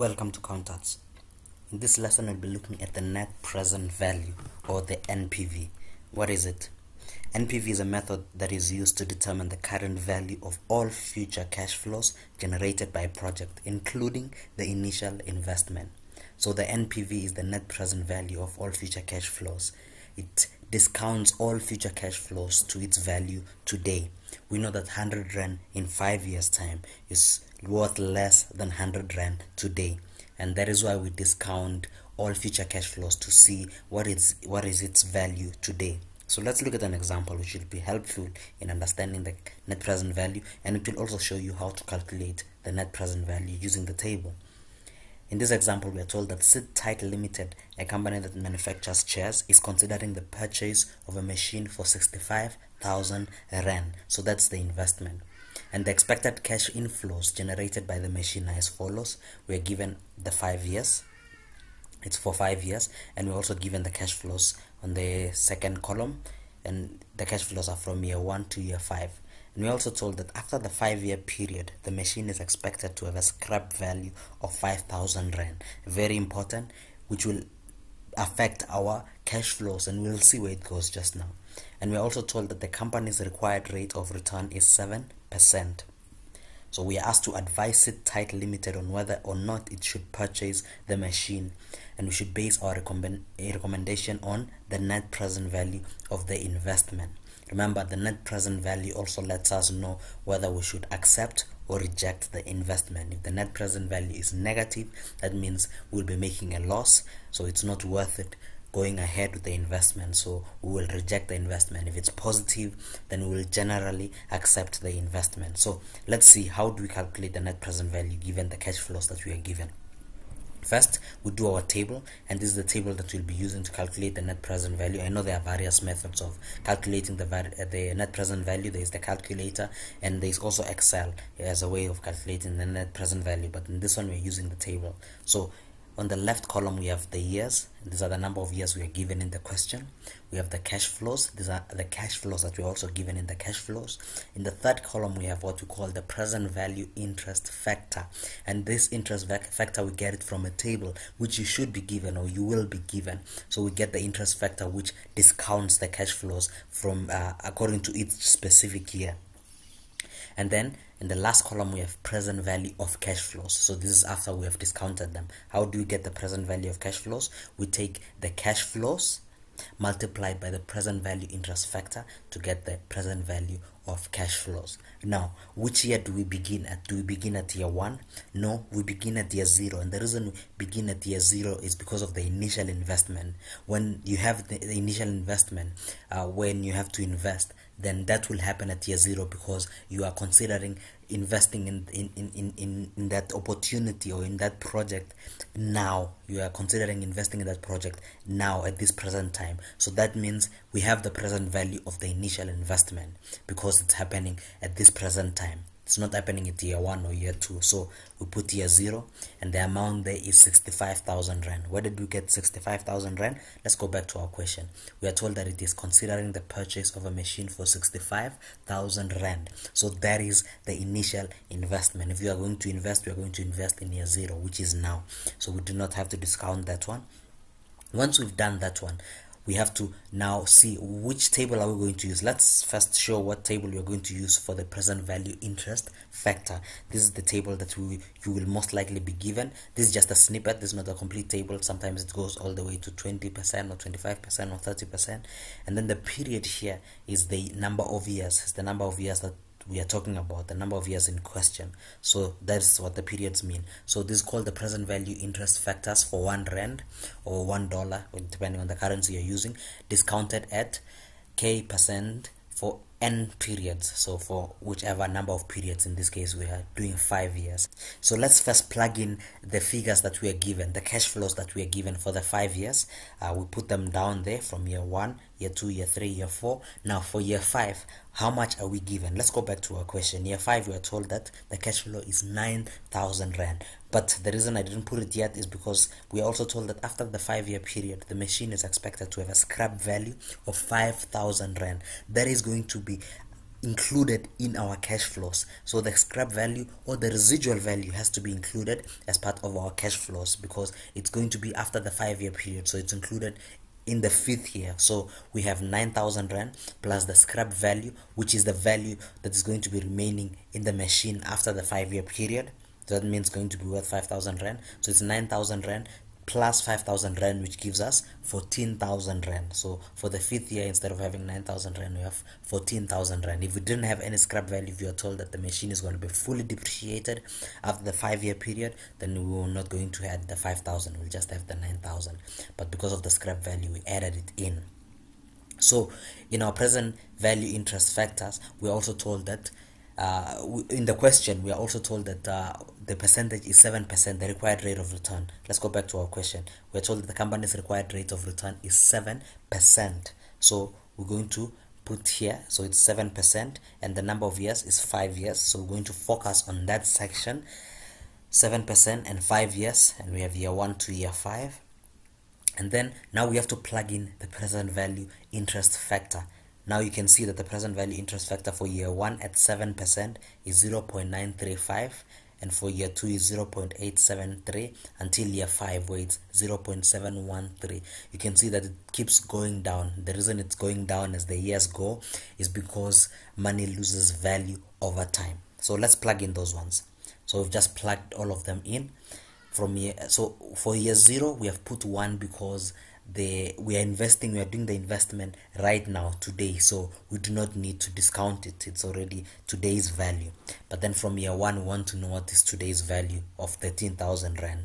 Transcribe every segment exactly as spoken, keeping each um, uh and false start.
Welcome to Counttuts. In this lesson I'll be looking at the net present value, or the N P V. What is it? N P V is a method that is used to determine the current value of all future cash flows generated by a project, including the initial investment. So the N P V is the net present value of all future cash flows. It discounts all future cash flows to its value today. We know that one hundred rand in five years time is worth less than one hundred rand today, and that is why we discount all future cash flows to see what is what is its value today. So let's look at an example which will be helpful in understanding the net present value, and it will also show you how to calculate the net present value using the table. In this example, we are told that Sit Tight Limited, a company that manufactures chairs, is considering the purchase of a machine for sixty-five thousand rand. So that's the investment. And the expected cash inflows generated by the machine are as follows. We are given the five years. It's for five years. And we're also given the cash flows on the second column. And the cash flows are from year one to year five. And we're also told that after the five-year period, the machine is expected to have a scrap value of five thousand rand. Very important, which will affect our cash flows, and we'll see where it goes just now. And we're also told that the company's required rate of return is seven percent. So we are asked to advise Sit Tight Limited on whether or not it should purchase the machine. And we should base our recommend recommendation on the net present value of the investment. Remember, the net present value also lets us know whether we should accept or reject the investment. If the net present value is negative, that means we'll be making a loss, so it's not worth it going ahead with the investment, so we will reject the investment. If it's positive, then we will generally accept the investment. So let's see, how do we calculate the net present value given the cash flows that we are given. First, we do our table, and this is the table that we'll be using to calculate the net present value. I know there are various methods of calculating the, the net present value. There is the calculator, and there is also Excel as a way of calculating the net present value, but in this one we're using the table. So on the left column we have the years. These are the number of years we are given in the question. We have the cash flows. These are the cash flows that we are also given in the cash flows. In the third column we have what we call the present value interest factor, and this interest factor we get it from a table which you should be given, or you will be given. So we get the interest factor which discounts the cash flows from uh, according to each specific year. And then in the last column we have present value of cash flows. So this is after we have discounted them. How do we get the present value of cash flows? We take the cash flows multiplied by the present value interest factor to get the present value of cash flows. Now, which year do we begin at? Do we begin at year one? No, we begin at year zero. And the reason we begin at year zero is because of the initial investment. When you have the, the initial investment, uh, when you have to invest, then that will happen at year zero, because you are considering investing in, in, in, in, in that opportunity or in that project now. You are considering investing in that project now at this present time. So that means we have the present value of the initial investment because it's happening at this present time. It's not happening at year one or year two. So we put year zero, and the amount there is sixty-five thousand rand. Where did we get sixty-five thousand rand? Let's go back to our question. We are told that it is considering the purchase of a machine for sixty-five thousand rand. So that is the initial investment. If you are going to invest, we are going to invest in year zero, which is now. So we do not have to discount that one. Once we've done that one, we have to now see which table are we going to use. Let's first show what table you're going to use for the present value interest factor. This is the table that we you will most likely be given. This is just a snippet. This is not a complete table. Sometimes it goes all the way to twenty percent or twenty-five percent or thirty percent. And then the period here is the number of years. It's the number of years that we are talking about, the number of years in question. So that's what the periods mean. So this is called the present value interest factors for one rand or one dollar, depending on the currency you're using, discounted at K percent for N periods. So for whichever number of periods, in this case we are doing five years. So let's first plug in the figures that we are given, the cash flows that we are given for the five years. Uh, we put them down there from year one, year two, year three, year four. Now for year five, how much are we given? Let's go back to our question. Year five, we are told that the cash flow is nine thousand rand. But the reason I didn't put it yet is because we are also told that after the five-year period, the machine is expected to have a scrap value of five thousand rand. That is going to be included in our cash flows. So the scrap value or the residual value has to be included as part of our cash flows, because it's going to be after the five-year period, so it's included in the fifth year. So we have nine thousand rand plus the scrap value, which is the value that is going to be remaining in the machine after the five-year period. So that means going to be worth five thousand rand. So it's nine thousand rand plus five thousand rand, which gives us fourteen thousand rand. So for the fifth year, instead of having nine thousand rand, we have fourteen thousand rand. If we didn't have any scrap value, if you are told that the machine is going to be fully depreciated after the five-year period, then we were not going to add the five thousand, we'll just have the nine thousand. But because of the scrap value, we added it in. So in our present value interest factors, we're also told that Uh, in the question, we are also told that uh, the percentage is seven percent, the required rate of return. Let's go back to our question. We are told that the company's required rate of return is seven percent. So we're going to put here, so it's seven percent, and the number of years is five years. So we're going to focus on that section, seven percent and five years, and we have year one to year five. And then now we have to plug in the present value interest factor. Now you can see that the present value interest factor for year one at seven percent is zero point nine three five, and for year two is zero point eight seven three, until year five, where it's zero point seven one three. You can see that it keeps going down. The reason it's going down as the years go is because money loses value over time. So let's plug in those ones. So we've just plugged all of them in. From year, so for year zero, we have put one because The, we are investing, we are doing the investment right now, today, so we do not need to discount it. It's already today's value. But then from year one, we want to know what is today's value of thirteen thousand rand.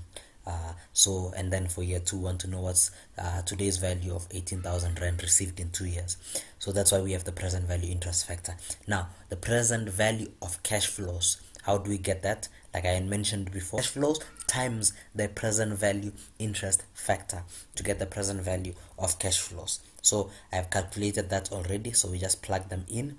Uh, so, and then for year two, we want to know what's uh, today's value of eighteen thousand rand received in two years. So that's why we have the present value interest factor. Now, the present value of cash flows. How do we get that? Like I mentioned before, cash flows times the present value interest factor to get the present value of cash flows. So I have calculated that already, so we just plug them in.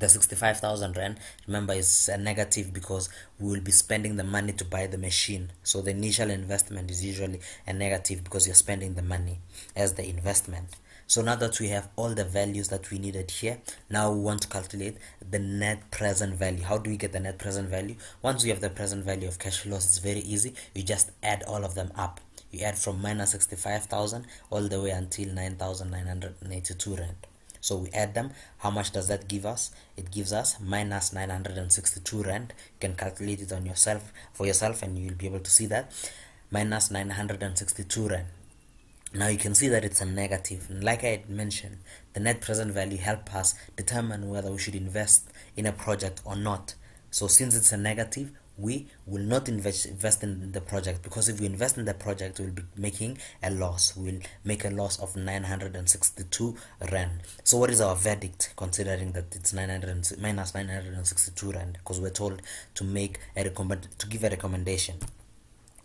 The sixty-five thousand rand, remember, is a negative because we will be spending the money to buy the machine. So the initial investment is usually a negative because you're spending the money as the investment. So now that we have all the values that we needed here, now we want to calculate the net present value. How do we get the net present value? Once we have the present value of cash flows, it's very easy. You just add all of them up. You add from minus sixty-five thousand all the way until nine thousand nine hundred eighty-two rand. So we add them. How much does that give us? It gives us minus nine hundred sixty-two rand. You can calculate it on yourself for yourself, and you'll be able to see that minus nine hundred sixty-two rand. Now you can see that it's a negative, and like I had mentioned, the net present value helps us determine whether we should invest in a project or not. So since it's a negative, we will not invest, invest in the project, because if we invest in the project, we'll be making a loss. We'll make a loss of nine hundred sixty-two rand. So what is our verdict, considering that it's nine hundred, minus nine hundred sixty-two rand? Because we're told to make a recommend to give a recommendation.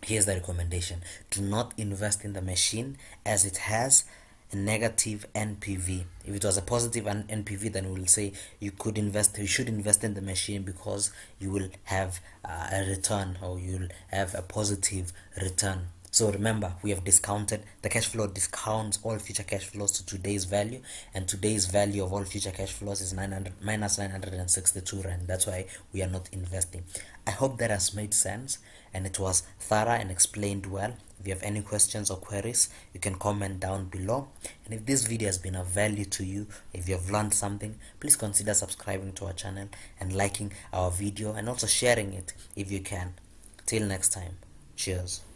Here's the recommendation: do not invest in the machine as it has a negative N P V. If it was a positive N P V, then we'll say you could invest, you should invest in the machine because you will have uh, a return, or you'll have a positive return. So remember, we have discounted, the cash flow discounts all future cash flows to today's value, and today's value of all future cash flows is nine hundred, minus nine hundred sixty-two rand. That's why we are not investing. I hope that has made sense and it was thorough and explained well. If you have any questions or queries, you can comment down below. And if this video has been of value to you, if you have learned something, please consider subscribing to our channel and liking our video, and also sharing it if you can. Till next time, cheers.